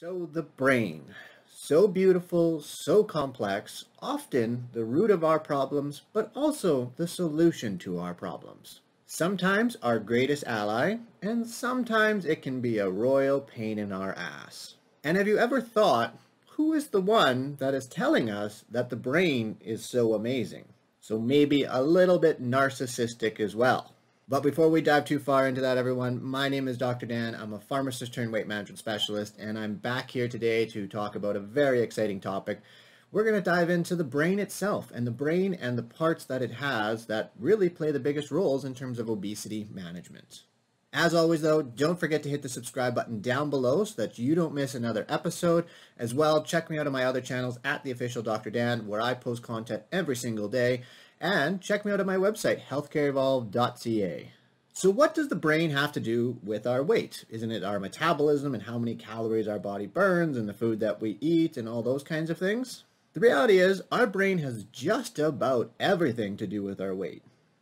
So the brain, so beautiful, so complex, often the root of our problems, but also the solution to our problems. Sometimes our greatest ally, and sometimes it can be a royal pain in our ass. And have you ever thought, who is the one that is telling us that the brain is so amazing? So maybe a little bit narcissistic as well. But before we dive too far into that, everyone, my name is Dr. Dan. I'm a pharmacist turned weight management specialist, and I'm back here today to talk about a very exciting topic. We're going to dive into the brain itself and the brain and the parts that it has that really play the biggest roles in terms of obesity management. As always, though, don't forget to hit the subscribe button down below so that you don't miss another episode. As well, check me out on my other channels at The Official Dr. Dan, where I post content every single day. And check me out on my website, healthcareevolve.ca. So what does the brain have to do with our weight? Isn't it our metabolism and how many calories our body burns and the food that we eat and all those kinds of things? The reality is our brain has just about everything to do with our weight.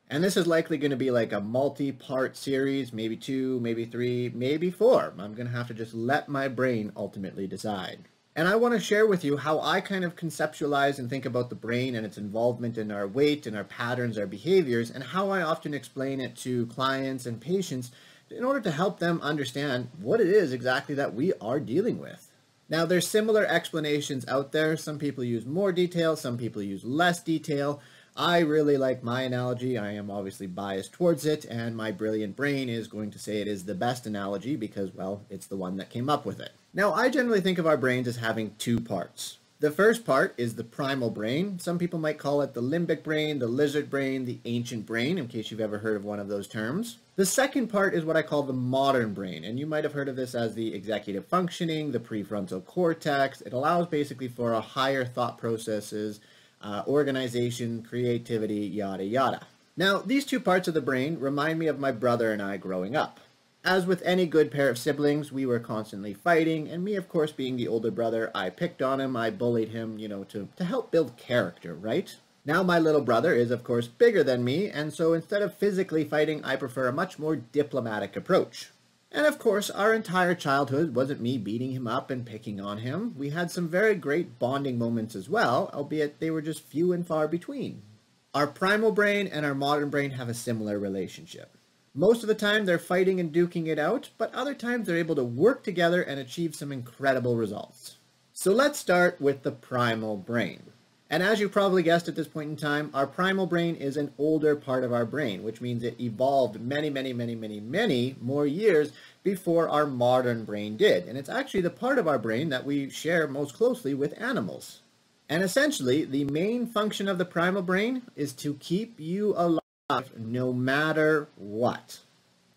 And this is likely going to be like a multi-part series, maybe 2, maybe 3, maybe 4. I'm going to have to just let my brain ultimately decide. And I want to share with you how I kind of conceptualize and think about the brain and its involvement in our weight and our patterns, our behaviors, and how I often explain it to clients and patients in order to help them understand what it is exactly that we are dealing with. Now, there's similar explanations out there. Some people use more detail, some people use less detail. I really like my analogy. I am obviously biased towards it, and my brilliant brain is going to say it is the best analogy because, well, it's the one that came up with it. Now, I generally think of our brains as having two parts. The first part is the primal brain. Some people might call it the limbic brain, the lizard brain, the ancient brain, in case you've ever heard of one of those terms. The second part is what I call the modern brain, and you might have heard of this as the executive functioning, the prefrontal cortex. It allows basically for our higher thought processes, organization, creativity, yada yada. Now, these two parts of the brain remind me of my brother and I growing up. As with any good pair of siblings, we were constantly fighting, and me, of course, being the older brother, I picked on him, I bullied him, you know, to help build character, right? Now my little brother is, of course, bigger than me, and so instead of physically fighting, I prefer a much more diplomatic approach. And of course, our entire childhood wasn't me beating him up and picking on him. We had some very great bonding moments as well, albeit they were just few and far between. Our primal brain and our modern brain have a similar relationship. Most of the time, they're fighting and duking it out, but other times they're able to work together and achieve some incredible results. So let's start with the primal brain. And as you probably guessed at this point in time, our primal brain is an older part of our brain, which means it evolved many more years before our modern brain did. And it's actually the part of our brain that we share most closely with animals. And essentially, the main function of the primal brain is to keep you alive no matter what.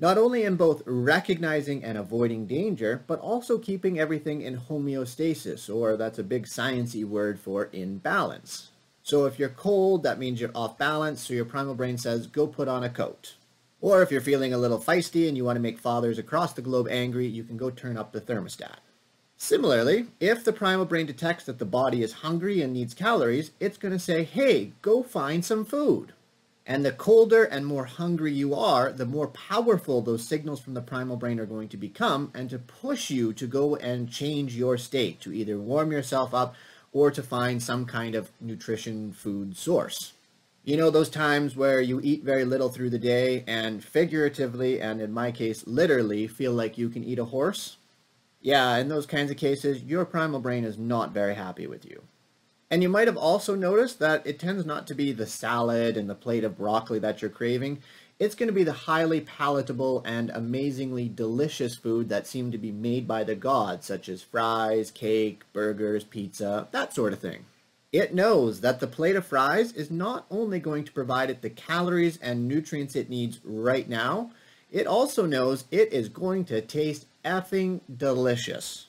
Not only in both recognizing and avoiding danger, but also keeping everything in homeostasis, or that's a big sciencey word for in balance. So if you're cold, that means you're off balance, so your primal brain says, go put on a coat. Or if you're feeling a little feisty and you want to make fathers across the globe angry, you can go turn up the thermostat. Similarly, if the primal brain detects that the body is hungry and needs calories, it's going to say, hey, go find some food. And the colder and more hungry you are, the more powerful those signals from the primal brain are going to become and to push you to go and change your state, to either warm yourself up or to find some kind of nutrition food source. You know those times where you eat very little through the day and figuratively, and in my case, literally, feel like you can eat a horse? Yeah, in those kinds of cases, your primal brain is not very happy with you. And you might have also noticed that it tends not to be the salad and the plate of broccoli that you're craving. It's going to be the highly palatable and amazingly delicious food that seemed to be made by the gods, such as fries, cake, burgers, pizza, that sort of thing. It knows that the plate of fries is not only going to provide it the calories and nutrients it needs right now, it also knows it is going to taste effing delicious.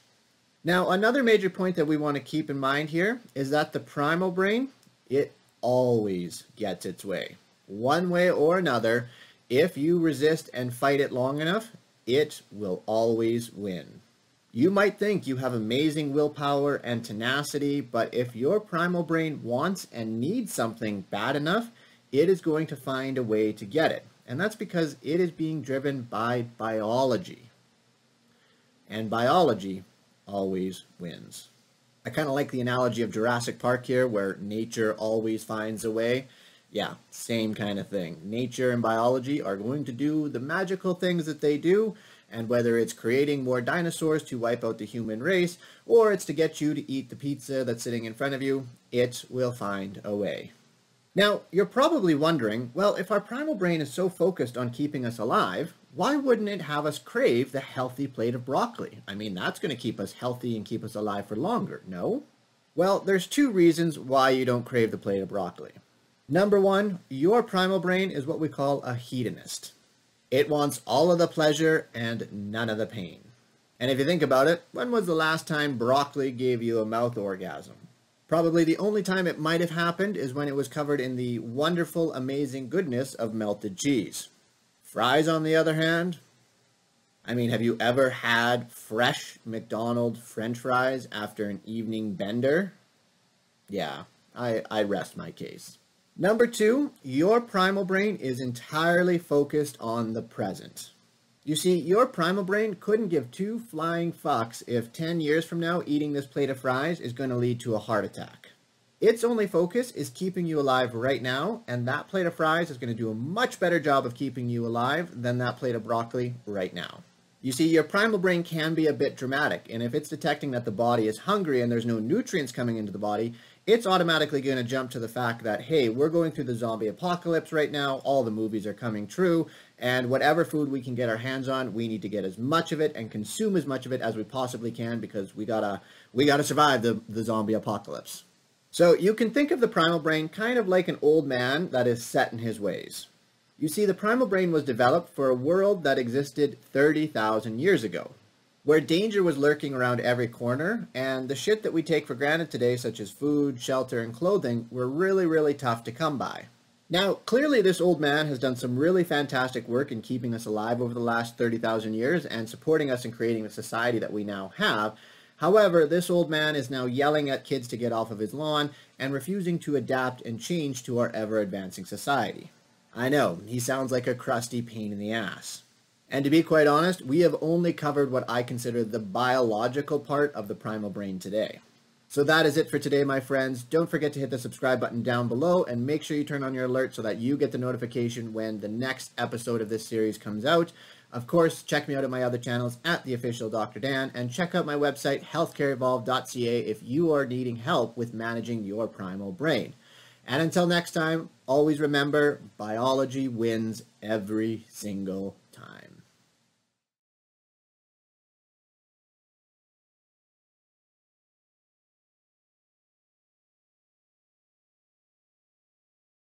Now, another major point that we want to keep in mind here is that the primal brain, it always gets its way. One way or another, if you resist and fight it long enough, it will always win. You might think you have amazing willpower and tenacity, but if your primal brain wants and needs something bad enough, it is going to find a way to get it. And that's because it is being driven by biology. And biology always wins. I kind of like the analogy of Jurassic Park here, where nature always finds a way. Yeah, same kind of thing. Nature and biology are going to do the magical things that they do, and whether it's creating more dinosaurs to wipe out the human race, or it's to get you to eat the pizza that's sitting in front of you, it will find a way. Now, you're probably wondering, well, if our primal brain is so focused on keeping us alive, why wouldn't it have us crave the healthy plate of broccoli? I mean, that's going to keep us healthy and keep us alive for longer, no? Well, there's two reasons why you don't crave the plate of broccoli. Number one, your primal brain is what we call a hedonist. It wants all of the pleasure and none of the pain. And if you think about it, when was the last time broccoli gave you a mouth orgasm? Probably the only time it might have happened is when it was covered in the wonderful, amazing goodness of melted cheese. Fries, on the other hand, I mean, have you ever had fresh McDonald's French fries after an evening bender? Yeah, I rest my case. Number two, your primal brain is entirely focused on the present. You see, your primal brain couldn't give two flying fucks if 10 years from now eating this plate of fries is going to lead to a heart attack. Its only focus is keeping you alive right now, and that plate of fries is going to do a much better job of keeping you alive than that plate of broccoli right now. You see, your primal brain can be a bit dramatic, and if it's detecting that the body is hungry and there's no nutrients coming into the body, it's automatically going to jump to the fact that, hey, we're going through the zombie apocalypse right now, all the movies are coming true, and whatever food we can get our hands on, we need to get as much of it and consume as much of it as we possibly can, because we gotta survive the zombie apocalypse. So you can think of the primal brain kind of like an old man that is set in his ways. You see, the primal brain was developed for a world that existed 30,000 years ago, where danger was lurking around every corner, and the shit that we take for granted today, such as food, shelter, and clothing, were really, really tough to come by. Now, clearly this old man has done some really fantastic work in keeping us alive over the last 30,000 years and supporting us in creating the society that we now have. However, this old man is now yelling at kids to get off of his lawn and refusing to adapt and change to our ever-advancing society. I know, he sounds like a crusty pain in the ass. And to be quite honest, we have only covered what I consider the biological part of the primal brain today. So that is it for today, my friends. Don't forget to hit the subscribe button down below and make sure you turn on your alert so that you get the notification when the next episode of this series comes out. Of course, check me out at my other channels at The Official Dr. Dan, and check out my website, healthcareevolve.ca, if you are needing help with managing your primal brain. And until next time, always remember, biology wins every single time.